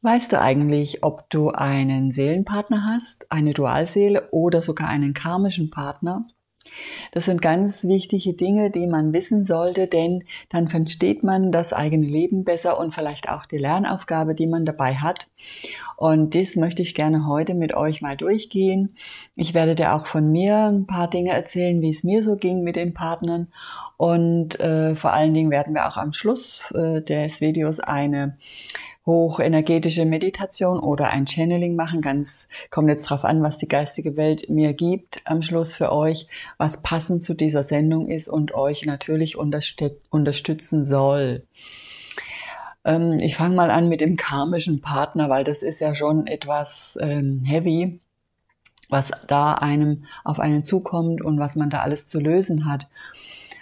Weißt du eigentlich, ob du einen Seelenpartner hast, eine Dualseele oder sogar einen karmischen Partner? Das sind ganz wichtige Dinge, die man wissen sollte, denn dann versteht man das eigene Leben besser und vielleicht auch die Lernaufgabe, die man dabei hat. Und das möchte ich gerne heute mit euch mal durchgehen. Ich werde dir auch von mir ein paar Dinge erzählen, wie es mir so ging mit den Partnern. Und vor allen Dingen werden wir auch am Schluss des Videos eine hochenergetische Meditation oder ein Channeling machen. Ganz kommt jetzt darauf an, was die geistige Welt mir gibt am Schluss für euch, was passend zu dieser Sendung ist und euch natürlich unterstützen soll. Ich fange mal an mit dem karmischen Partner, weil das ist ja schon etwas heavy, was da einem auf einen zukommt und was man da alles zu lösen hat.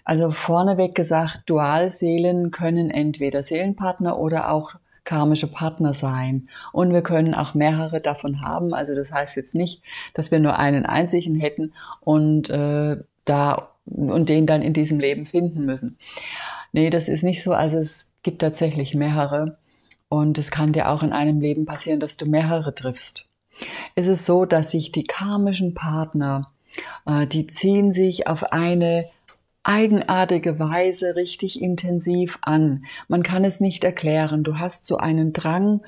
Also vorneweg gesagt, Dualseelen können entweder Seelenpartner oder auch karmische Partner sein. Und wir können auch mehrere davon haben. Also das heißt jetzt nicht, dass wir nur einen einzigen hätten und, den dann in diesem Leben finden müssen. Nee, das ist nicht so. Also es gibt tatsächlich mehrere. Und es kann dir auch in einem Leben passieren, dass du mehrere triffst. Es ist so, dass sich die karmischen Partner, die ziehen sich auf eine eigenartige Weise richtig intensiv an. Man kann es nicht erklären. Du hast so einen Drang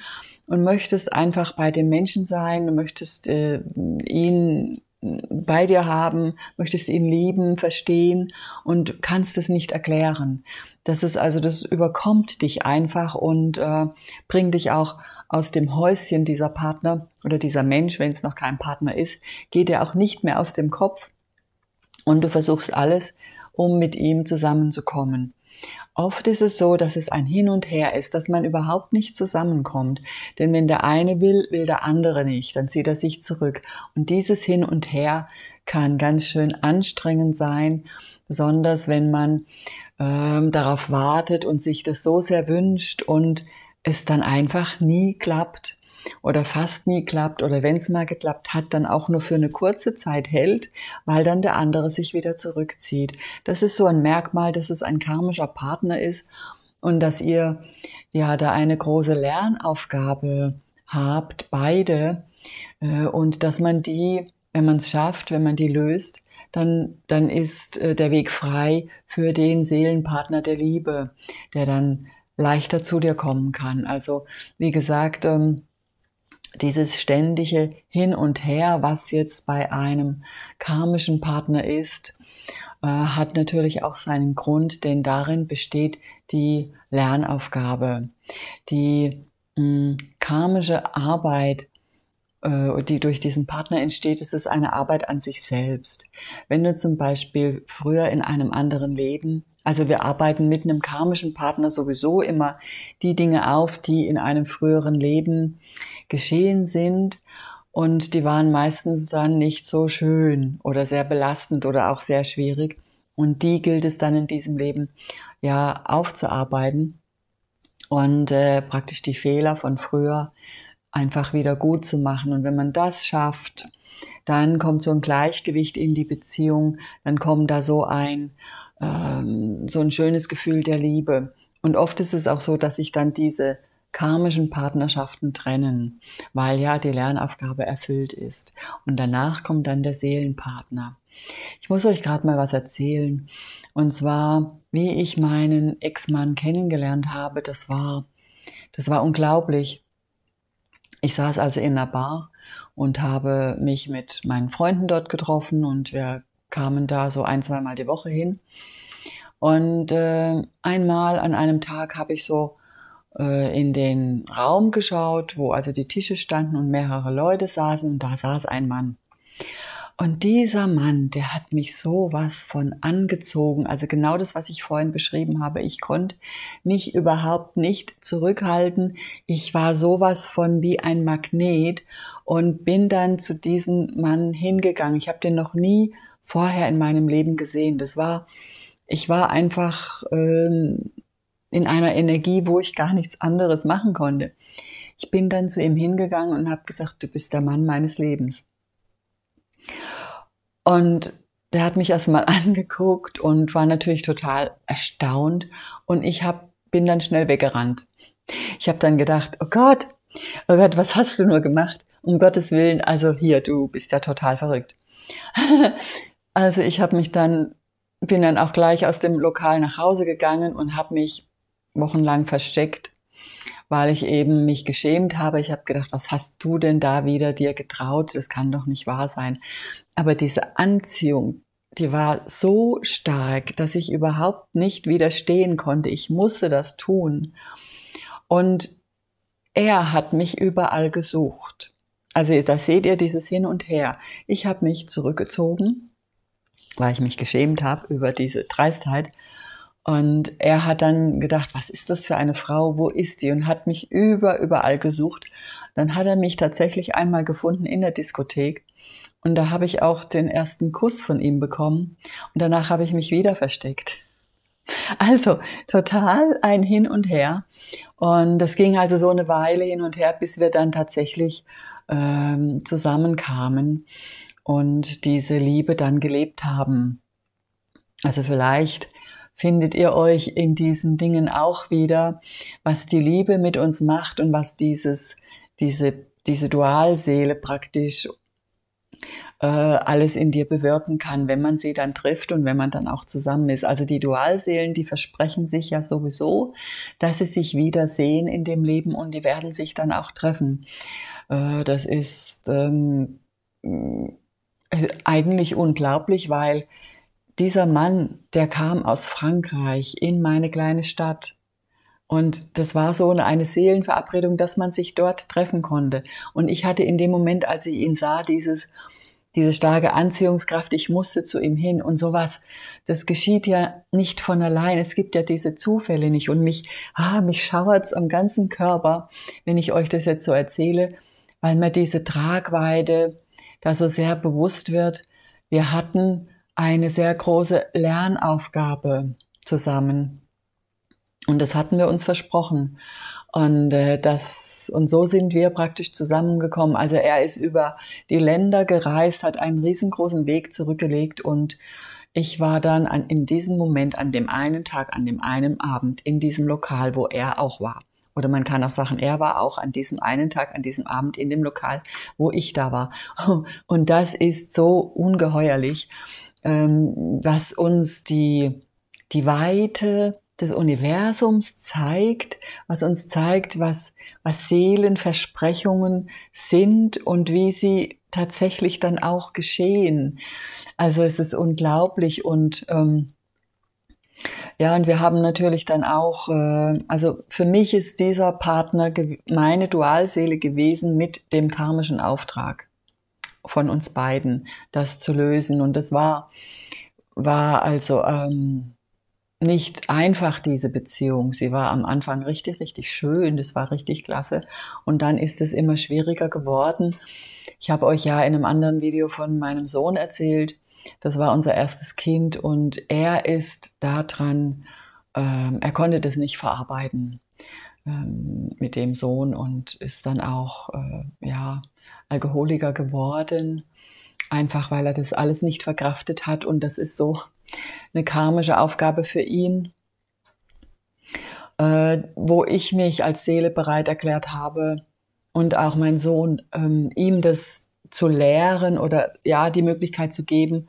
und möchtest einfach bei dem Menschen sein, du möchtest ihn bei dir haben, möchtest ihn lieben, verstehen und kannst es nicht erklären. Das ist also, das überkommt dich einfach und bringt dich auch aus dem Häuschen dieser Partner oder dieser Mensch, wenn es noch kein Partner ist, geht er auch nicht mehr aus dem Kopf und du versuchst alles, um mit ihm zusammenzukommen. Oft ist es so, dass es ein Hin und Her ist, dass man überhaupt nicht zusammenkommt. Denn wenn der eine will, will der andere nicht. Dann zieht er sich zurück. Und dieses Hin und Her kann ganz schön anstrengend sein, besonders wenn man darauf wartet und sich das so sehr wünscht und es dann einfach nie klappt. Oder fast nie klappt oder wenn es mal geklappt hat, dann auch nur für eine kurze Zeit hält, weil dann der andere sich wieder zurückzieht. Das ist so ein Merkmal, dass es ein karmischer Partner ist und dass ihr ja da eine große Lernaufgabe habt, beide, und dass man die, wenn man es schafft, wenn man die löst, dann ist der Weg frei für den Seelenpartner der Liebe, der dann leichter zu dir kommen kann. Also wie gesagt, dieses ständige Hin und Her, was jetzt bei einem karmischen Partner ist, hat natürlich auch seinen Grund, denn darin besteht die Lernaufgabe. Die karmische Arbeit, die durch diesen Partner entsteht, ist es eine Arbeit an sich selbst. Wenn du zum Beispiel früher in einem anderen Leben, also wir arbeiten mit einem karmischen Partner sowieso immer die Dinge auf, die in einem früheren Leben geschehen sind und die waren meistens dann nicht so schön oder sehr belastend oder auch sehr schwierig und die gilt es dann in diesem Leben ja aufzuarbeiten und praktisch die Fehler von früher einfach wieder gut zu machen. Und wenn man das schafft, dann kommt so ein Gleichgewicht in die Beziehung, dann kommt da so ein schönes Gefühl der Liebe. Und oft ist es auch so, dass sich dann diese karmischen Partnerschaften trennen, weil ja die Lernaufgabe erfüllt ist. Und danach kommt dann der Seelenpartner. Ich muss euch gerade mal was erzählen. Und zwar, wie ich meinen Ex-Mann kennengelernt habe, das war unglaublich. Ich saß also in einer Bar und habe mich mit meinen Freunden dort getroffen und wir kamen da so ein-, zweimal die Woche hin. Und einmal an einem Tag habe ich so in den Raum geschaut, wo also die Tische standen und mehrere Leute saßen und da saß ein Mann. Und dieser Mann, der hat mich sowas von angezogen. Also genau das, was ich vorhin beschrieben habe. Ich konnte mich überhaupt nicht zurückhalten. Ich war sowas von wie ein Magnet und bin dann zu diesem Mann hingegangen. Ich habe den noch nie vorher in meinem Leben gesehen. Ich war einfach in einer Energie, wo ich gar nichts anderes machen konnte. Ich bin dann zu ihm hingegangen und habe gesagt, du bist der Mann meines Lebens. Und der hat mich erstmal angeguckt und war natürlich total erstaunt und ich bin dann schnell weggerannt. Ich habe dann gedacht, oh Gott, Oh Gott, was hast du nur gemacht? Um Gottes Willen, also hier, du bist ja total verrückt. Also ich habe mich dann, bin dann auch gleich aus dem Lokal nach Hause gegangen und habe mich wochenlang versteckt, weil ich eben mich geschämt habe. Ich habe gedacht, was hast du denn da wieder dir getraut? Das kann doch nicht wahr sein. Aber diese Anziehung, die war so stark, dass ich überhaupt nicht widerstehen konnte. Ich musste das tun. Und er hat mich überall gesucht. Also da seht ihr dieses Hin und Her. Ich habe mich zurückgezogen, weil ich mich geschämt habe über diese Dreistheit. Und er hat dann gedacht, was ist das für eine Frau, wo ist die? Und hat mich überall gesucht. Dann hat er mich tatsächlich einmal gefunden in der Diskothek. Und da habe ich auch den ersten Kuss von ihm bekommen. Und danach habe ich mich wieder versteckt. Also total ein Hin und Her. Und das ging also so eine Weile hin und her, bis wir dann tatsächlich zusammenkamen und diese Liebe dann gelebt haben. Also vielleicht findet ihr euch in diesen Dingen auch wieder, was die Liebe mit uns macht und was diese Dualseele praktisch alles in dir bewirken kann, wenn man sie dann trifft und wenn man dann auch zusammen ist. Also die Dualseelen, die versprechen sich ja sowieso, dass sie sich wiedersehen in dem Leben und die werden sich dann auch treffen. Das ist eigentlich unglaublich, weil dieser Mann, der kam aus Frankreich in meine kleine Stadt. Und das war so eine Seelenverabredung, dass man sich dort treffen konnte. Und ich hatte in dem Moment, als ich ihn sah, diese starke Anziehungskraft, ich musste zu ihm hin und sowas. Das geschieht ja nicht von allein. Es gibt ja diese Zufälle nicht. Und mich schauert's am ganzen Körper, wenn ich euch das jetzt so erzähle, weil mir diese Tragweite da so sehr bewusst wird. Wir hatten eine sehr große Lernaufgabe zusammen. Und das hatten wir uns versprochen. Und so sind wir praktisch zusammengekommen. Also er ist über die Länder gereist, hat einen riesengroßen Weg zurückgelegt. Und ich war dann in diesem Moment, an dem einen Tag, an dem einen Abend, in diesem Lokal, wo er auch war. Oder man kann auch sagen, er war auch an diesem einen Tag, an diesem Abend in dem Lokal, wo ich da war. Und das ist so ungeheuerlich, was uns die Weite des Universums zeigt, was uns zeigt, was Seelenversprechungen sind und wie sie tatsächlich dann auch geschehen. Also es ist unglaublich und ja, und wir haben natürlich dann auch, also für mich ist dieser Partner meine Dualseele gewesen mit dem karmischen Auftrag von uns beiden, das zu lösen. Und das war also nicht einfach, diese Beziehung. Sie war am Anfang richtig, richtig schön. Das war richtig klasse. Und dann ist es immer schwieriger geworden. Ich habe euch ja in einem anderen Video von meinem Sohn erzählt. Das war unser erstes Kind und er ist daran, er konnte das nicht verarbeiten mit dem Sohn und ist dann auch ja, Alkoholiker geworden. Einfach, weil er das alles nicht verkraftet hat und das ist so eine karmische Aufgabe für ihn, wo ich mich als Seele bereit erklärt habe und auch mein Sohn, ihm das zu lehren oder ja, die Möglichkeit zu geben,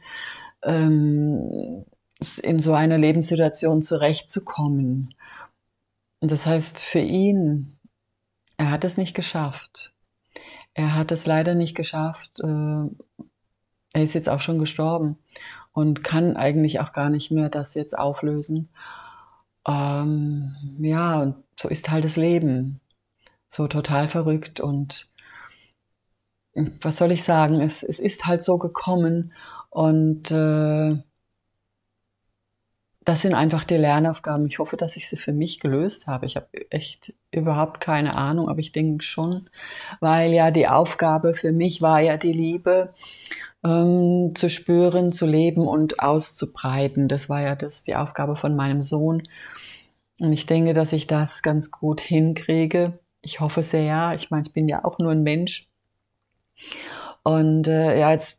in so einer Lebenssituation zurechtzukommen. Und das heißt für ihn, er hat es nicht geschafft. Er hat es leider nicht geschafft. Er ist jetzt auch schon gestorben und kann eigentlich auch gar nicht mehr das jetzt auflösen. Ja, und so ist halt das Leben. So total verrückt und was soll ich sagen? Es ist halt so gekommen und das sind einfach die Lernaufgaben. Ich hoffe, dass ich sie für mich gelöst habe. Ich habe echt überhaupt keine Ahnung, aber ich denke schon, weil ja die Aufgabe für mich war ja die Liebe zu spüren, zu leben und auszubreiten. Das war ja die Aufgabe von meinem Sohn. Und ich denke, dass ich das ganz gut hinkriege. Ich hoffe sehr. Ich meine, ich bin ja auch nur ein Mensch. Und ja, jetzt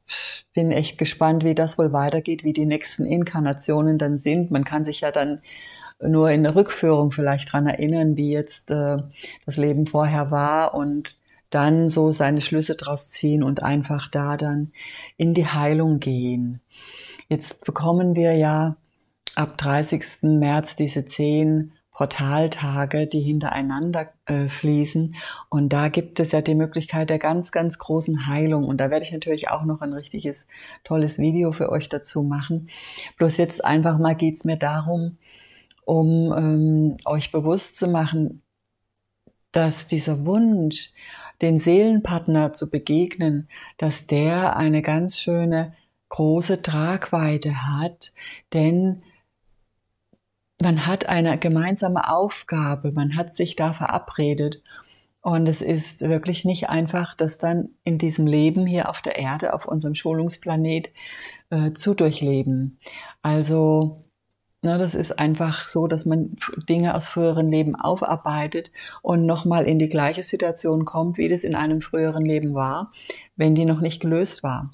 bin ich echt gespannt, wie das wohl weitergeht, wie die nächsten Inkarnationen dann sind. Man kann sich ja dann nur in der Rückführung vielleicht dran erinnern, wie jetzt das Leben vorher war und dann so seine Schlüsse draus ziehen und einfach da dann in die Heilung gehen. Jetzt bekommen wir ja ab 30. März diese 10 Portaltage, die hintereinander fließen. Und da gibt es ja die Möglichkeit der ganz, ganz großen Heilung. Und da werde ich natürlich auch noch ein richtiges, tolles Video für euch dazu machen. Bloß jetzt einfach mal geht es mir darum, um euch bewusst zu machen, dass dieser Wunsch, den Seelenpartner zu begegnen, dass der eine ganz schöne, große Tragweite hat, denn man hat eine gemeinsame Aufgabe, man hat sich da verabredet und es ist wirklich nicht einfach, das dann in diesem Leben hier auf der Erde, auf unserem Schulungsplanet zu durchleben. Also das ist einfach so, dass man Dinge aus früheren Leben aufarbeitet und nochmal in die gleiche Situation kommt, wie das in einem früheren Leben war, wenn die noch nicht gelöst war.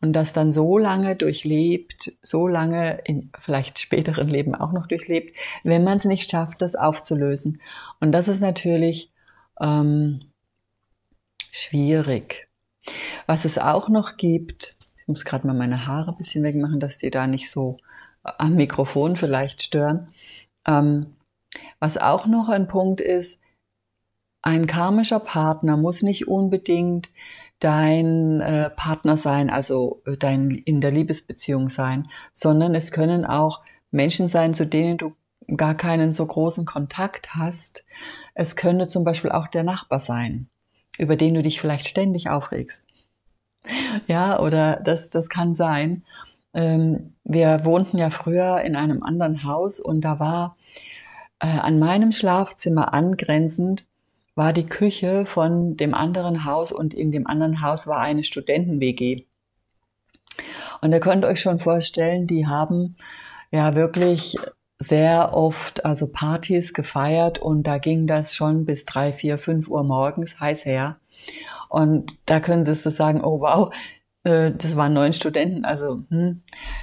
Und das dann so lange durchlebt, so lange in vielleicht späteren Leben auch noch durchlebt, wenn man es nicht schafft, das aufzulösen. Und das ist natürlich schwierig. Was es auch noch gibt, ich muss gerade mal meine Haare ein bisschen wegmachen, dass die da nicht so am Mikrofon vielleicht stören. Was auch noch ein Punkt ist, ein karmischer Partner muss nicht unbedingt dein Partner sein, also dein in der Liebesbeziehung sein, sondern es können auch Menschen sein, zu denen du gar keinen so großen Kontakt hast. Es könnte zum Beispiel auch der Nachbar sein, über den du dich vielleicht ständig aufregst. Ja, oder das kann sein. Wir wohnten ja früher in einem anderen Haus und da war an meinem Schlafzimmer angrenzend war die Küche von dem anderen Haus und in dem anderen Haus war eine Studenten-WG. Und ihr könnt euch schon vorstellen, die haben ja wirklich sehr oft also Partys gefeiert und da ging das schon bis 3, 4, 5 Uhr morgens heiß her. Und da könntest du sagen, oh wow, das waren 9 Studenten, also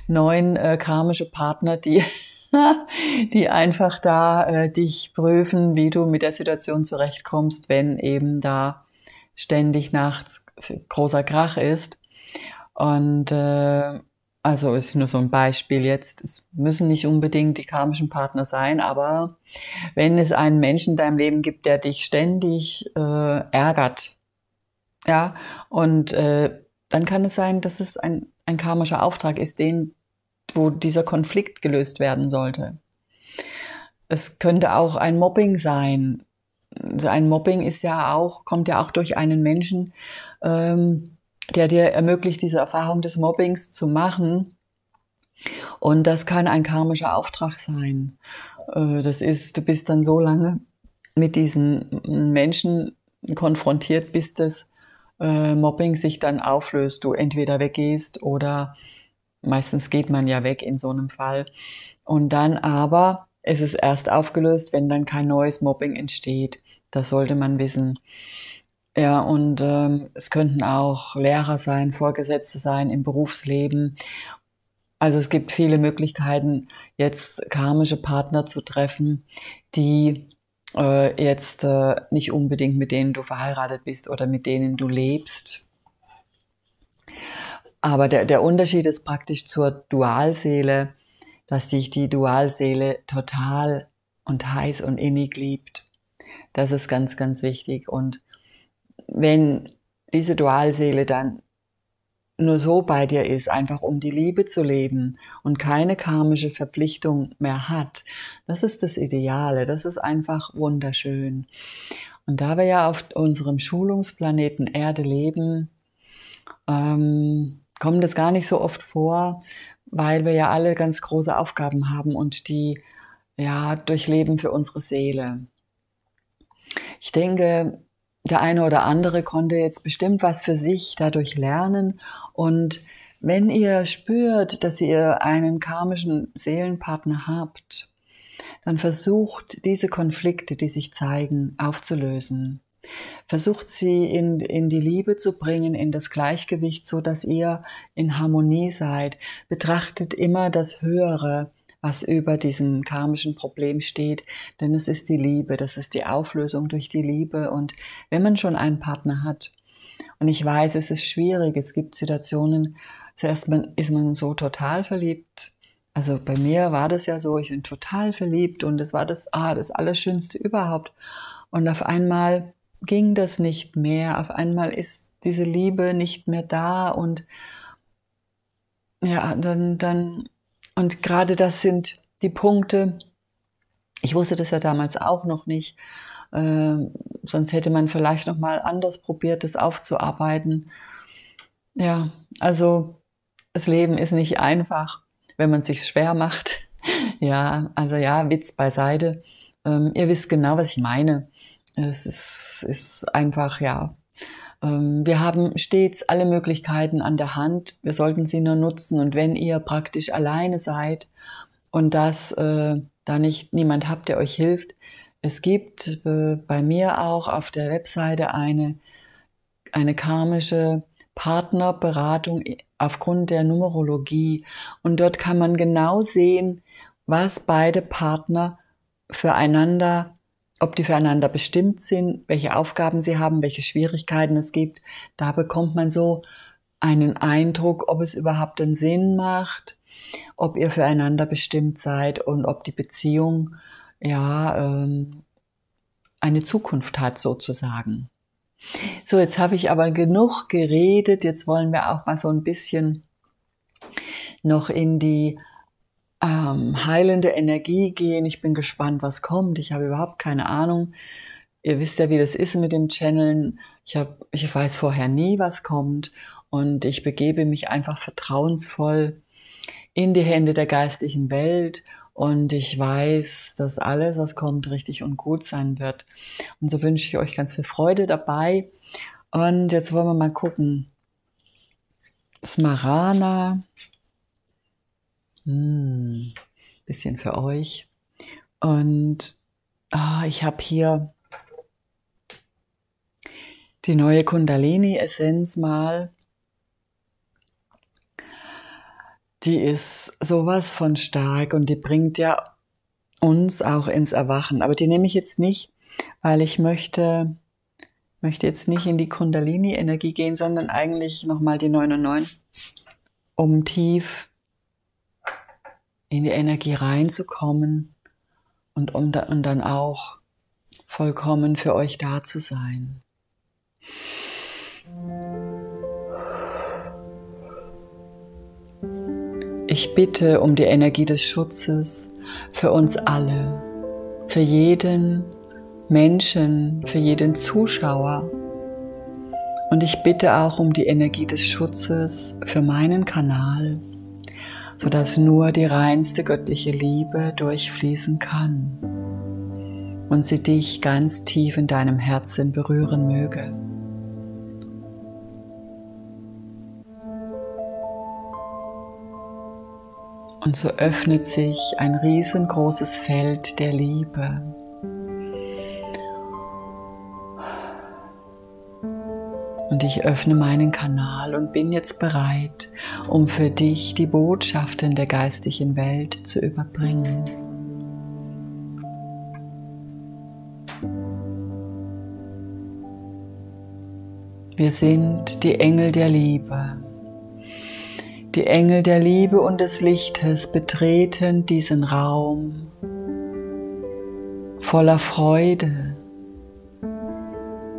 9 karmische Partner, die einfach da dich prüfen, wie du mit der Situation zurechtkommst, wenn eben da ständig nachts großer Krach ist. Und also ist nur so ein Beispiel jetzt. Es müssen nicht unbedingt die karmischen Partner sein, aber wenn es einen Menschen in deinem Leben gibt, der dich ständig ärgert, ja, und dann kann es sein, dass es ein karmischer Auftrag ist, den wo dieser Konflikt gelöst werden sollte. Es könnte auch ein Mobbing sein. Also ein Mobbing ist ja auch, kommt ja auch durch einen Menschen, der dir ermöglicht, diese Erfahrung des Mobbings zu machen. Und das kann ein karmischer Auftrag sein. Das ist, du bist dann so lange mit diesen Menschen konfrontiert, bis das Mobbing sich dann auflöst. Du entweder weggehst oder meistens geht man ja weg in so einem Fall. Und dann aber ist es erst aufgelöst, wenn dann kein neues Mobbing entsteht. Das sollte man wissen. Ja, und es könnten auch Lehrer sein, Vorgesetzte sein im Berufsleben. Also es gibt viele Möglichkeiten, jetzt karmische Partner zu treffen, die jetzt nicht unbedingt mit denen du verheiratet bist oder mit denen du lebst. Aber der Unterschied ist praktisch zur Dualseele, dass dich die Dualseele total und heiß und innig liebt. Das ist ganz, ganz wichtig. Und wenn diese Dualseele dann nur so bei dir ist, einfach um die Liebe zu leben und keine karmische Verpflichtung mehr hat, das ist das Ideale, das ist einfach wunderschön. Und da wir ja auf unserem Schulungsplaneten Erde leben, kommt das gar nicht so oft vor, weil wir ja alle ganz große Aufgaben haben und die ja durchleben für unsere Seele. Ich denke, der eine oder andere konnte jetzt bestimmt was für sich dadurch lernen und wenn ihr spürt, dass ihr einen karmischen Seelenpartner habt, dann versucht diese Konflikte, die sich zeigen, aufzulösen. Versucht sie in die Liebe zu bringen, in das Gleichgewicht, so dass ihr in Harmonie seid. Betrachtet immer das Höhere, was über diesem karmischen Problem steht, denn es ist die Liebe, das ist die Auflösung durch die Liebe. Und wenn man schon einen Partner hat, und ich weiß, es ist schwierig, es gibt Situationen, zuerst ist man so total verliebt. Also bei mir war das ja so, ich bin total verliebt und es war das Allerschönste überhaupt. Und auf einmal ging das nicht mehr, auf einmal ist diese Liebe nicht mehr da und ja, und gerade das sind die Punkte, ich wusste das ja damals auch noch nicht, sonst hätte man vielleicht noch mal anders probiert, das aufzuarbeiten. Ja, also das Leben ist nicht einfach, wenn man es sich schwer macht. Ja, also ja, Witz beiseite. Ihr wisst genau, was ich meine. Es ist einfach, ja, wir haben stets alle Möglichkeiten an der Hand. Wir sollten sie nur nutzen. Und wenn ihr praktisch alleine seid und da niemand habt, der euch hilft, es gibt bei mir auch auf der Webseite eine karmische Partnerberatung aufgrund der Numerologie. Und dort kann man genau sehen, was beide Partner füreinander, ob die füreinander bestimmt sind, welche Aufgaben sie haben, welche Schwierigkeiten es gibt. Da bekommt man so einen Eindruck, ob es überhaupt einen Sinn macht, ob ihr füreinander bestimmt seid und ob die Beziehung ja eine Zukunft hat sozusagen. So, jetzt habe ich aber genug geredet. Jetzt wollen wir auch mal so ein bisschen noch in die heilende Energie gehen. Ich bin gespannt, was kommt. Ich habe überhaupt keine Ahnung. Ihr wisst ja, wie das ist mit dem Channeln. Ich weiß vorher nie, was kommt. Und ich begebe mich einfach vertrauensvoll in die Hände der geistigen Welt. Und ich weiß, dass alles, was kommt, richtig und gut sein wird. Und so wünsche ich euch ganz viel Freude dabei. Und jetzt wollen wir mal gucken. Smaranaa. Bisschen für euch. Und ich habe hier die neue Kundalini-Essenz mal. Die ist sowas von stark und die bringt ja uns auch ins Erwachen. Aber die nehme ich jetzt nicht, weil ich möchte jetzt nicht in die Kundalini-Energie gehen, sondern eigentlich nochmal die 999, um tief in die Energie reinzukommen und um dann auch vollkommen für euch da zu sein. Ich bitte um die Energie des Schutzes für uns alle, für jeden Menschen, für jeden Zuschauer. Und ich bitte auch um die Energie des Schutzes für meinen Kanal, sodass nur die reinste göttliche Liebe durchfließen kann und sie dich ganz tief in deinem Herzen berühren möge. Und so öffnet sich ein riesengroßes Feld der Liebe. Und ich öffne meinen Kanal und bin jetzt bereit, um für dich die Botschaften der geistigen Welt zu überbringen. Wir sind die Engel der Liebe. Die Engel der Liebe und des Lichtes betreten diesen Raum voller Freude,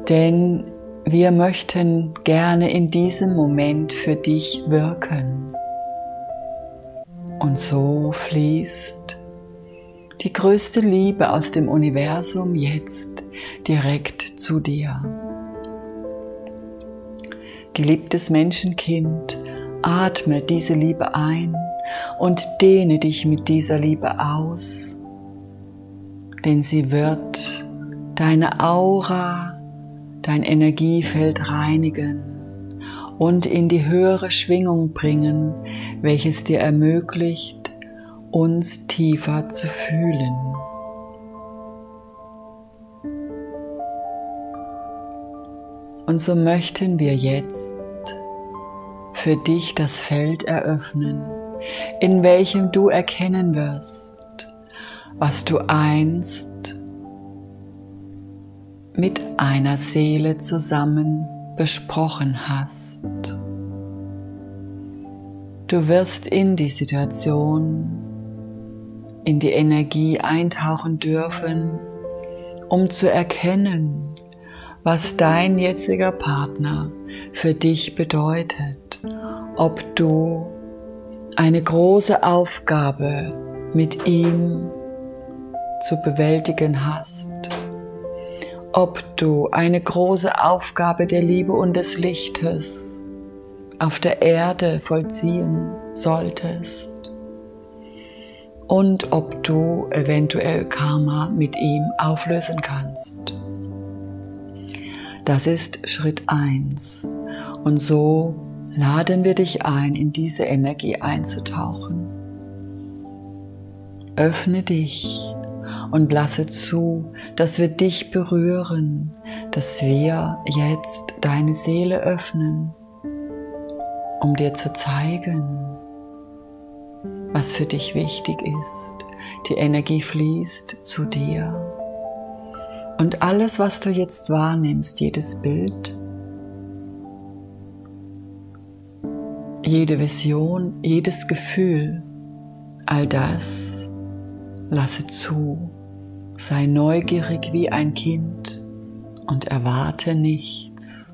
denn wir möchten gerne in diesem Moment für dich wirken. Und so fließt die größte Liebe aus dem Universum jetzt direkt zu dir. Geliebtes Menschenkind, atme diese Liebe ein und dehne dich mit dieser Liebe aus, denn sie wird deine Aura, dein Energiefeld reinigen und in die höhere Schwingung bringen, welches dir ermöglicht, uns tiefer zu fühlen. Und so möchten wir jetzt für dich das Feld eröffnen, in welchem du erkennen wirst, was du einst mit einer Seele zusammen besprochen hast. Du wirst in die Situation, in die Energie eintauchen dürfen, um zu erkennen, was dein jetziger Partner für dich bedeutet, ob du eine große Aufgabe mit ihm zu bewältigen hast, ob du eine große Aufgabe der Liebe und des Lichtes auf der Erde vollziehen solltest und ob du eventuell Karma mit ihm auflösen kannst. Das ist Schritt 1 und so laden wir dich ein, in diese Energie einzutauchen. Öffne dich und lasse zu, dass wir dich berühren, dass wir jetzt deine Seele öffnen, um dir zu zeigen, was für dich wichtig ist. Die Energie fließt zu dir. Und alles, was du jetzt wahrnimmst, jedes Bild, jede Vision, jedes Gefühl, all das lasse zu, sei neugierig wie ein Kind und erwarte nichts.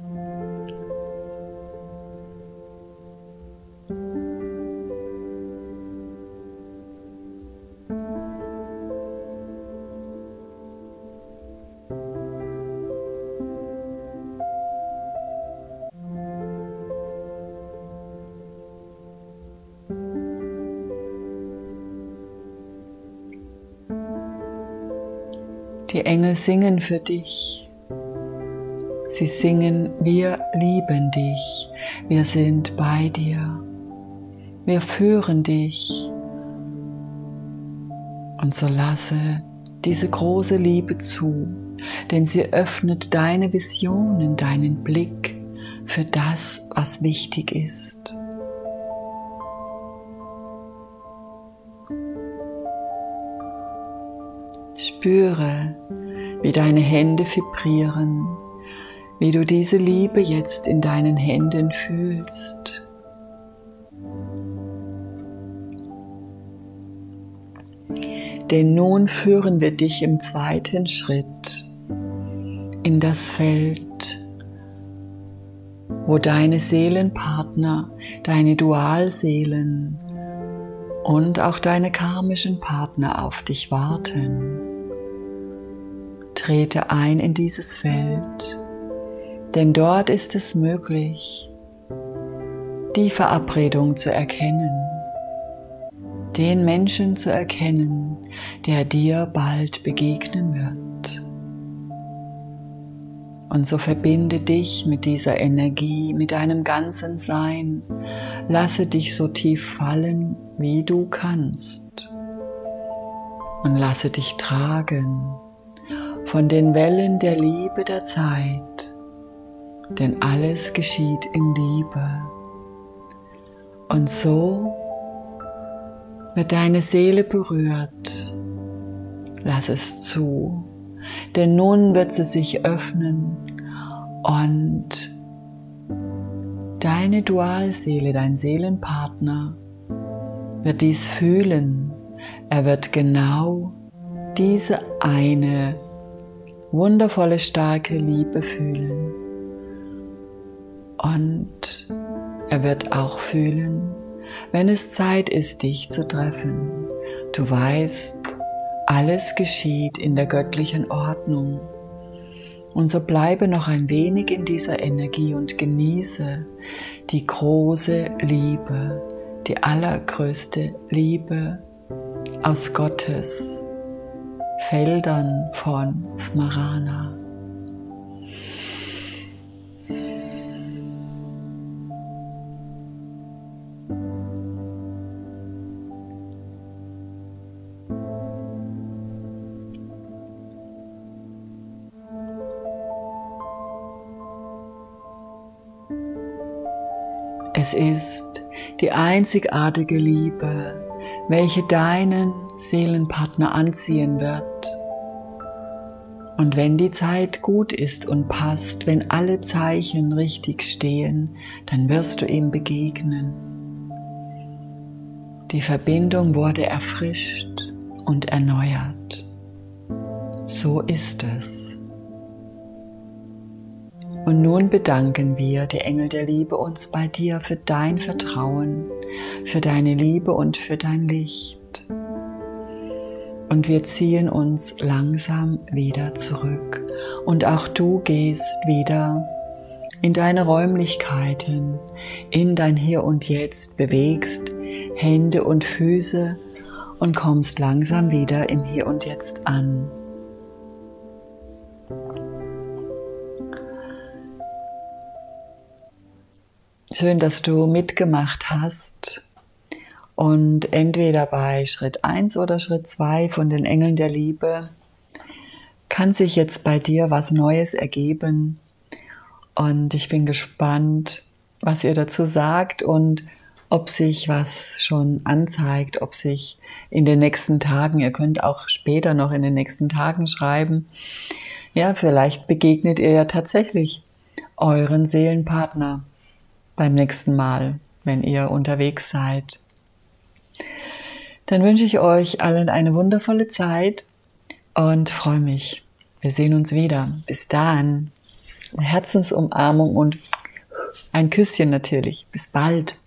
Die Engel singen für dich. Sie singen, wir lieben dich, wir sind bei dir, wir führen dich. Und so lasse diese große Liebe zu, denn sie öffnet deine Visionen, deinen Blick für das, was wichtig ist. Spüre, wie deine Hände vibrieren, wie du diese Liebe jetzt in deinen Händen fühlst. Denn nun führen wir dich im zweiten Schritt in das Feld, wo deine Seelenpartner, deine Dualseelen und auch deine karmischen Partner auf dich warten. Trete ein in dieses Feld, denn dort ist es möglich, die Verabredung zu erkennen, den Menschen zu erkennen, der dir bald begegnen wird. Und so verbinde dich mit dieser Energie, mit deinem ganzen Sein, lasse dich so tief fallen, wie du kannst und lasse dich tragen von den Wellen der Liebe der Zeit, denn alles geschieht in Liebe. Und so wird deine Seele berührt, lass es zu, denn nun wird sie sich öffnen und deine Dualseele, dein Seelenpartner, wird dies fühlen. Er wird genau diese eine wundervolle, starke Liebe fühlen. Und er wird auch fühlen, wenn es Zeit ist, dich zu treffen. Du weißt, alles geschieht in der göttlichen Ordnung. Und so bleibe noch ein wenig in dieser Energie und genieße die große Liebe, die allergrößte Liebe aus Gottes Feldern von Smaranaa. Es ist die einzigartige Liebe, welche deinen Seelenpartner anziehen wird. Und wenn die Zeit gut ist und passt, wenn alle Zeichen richtig stehen, dann wirst du ihm begegnen. Die Verbindung wurde erfrischt und erneuert. So ist es. Und nun bedanken wir, die Engel der Liebe, uns bei dir für dein Vertrauen, für deine Liebe und für dein Licht. Und wir ziehen uns langsam wieder zurück. Und auch du gehst wieder in deine Räumlichkeiten, in dein Hier und Jetzt, bewegst Hände und Füße und kommst langsam wieder im Hier und Jetzt an. Schön, dass du mitgemacht hast. Und entweder bei Schritt 1 oder Schritt 2 von den Engeln der Liebe kann sich jetzt bei dir was Neues ergeben. Und ich bin gespannt, was ihr dazu sagt und ob sich was schon anzeigt, ob sich in den nächsten Tagen, ihr könnt auch später noch in den nächsten Tagen schreiben, ja, vielleicht begegnet ihr ja tatsächlich euren Seelenpartner beim nächsten Mal, wenn ihr unterwegs seid. Dann wünsche ich euch allen eine wundervolle Zeit und freue mich. Wir sehen uns wieder. Bis dann. Eine Herzensumarmung und ein Küsschen natürlich. Bis bald.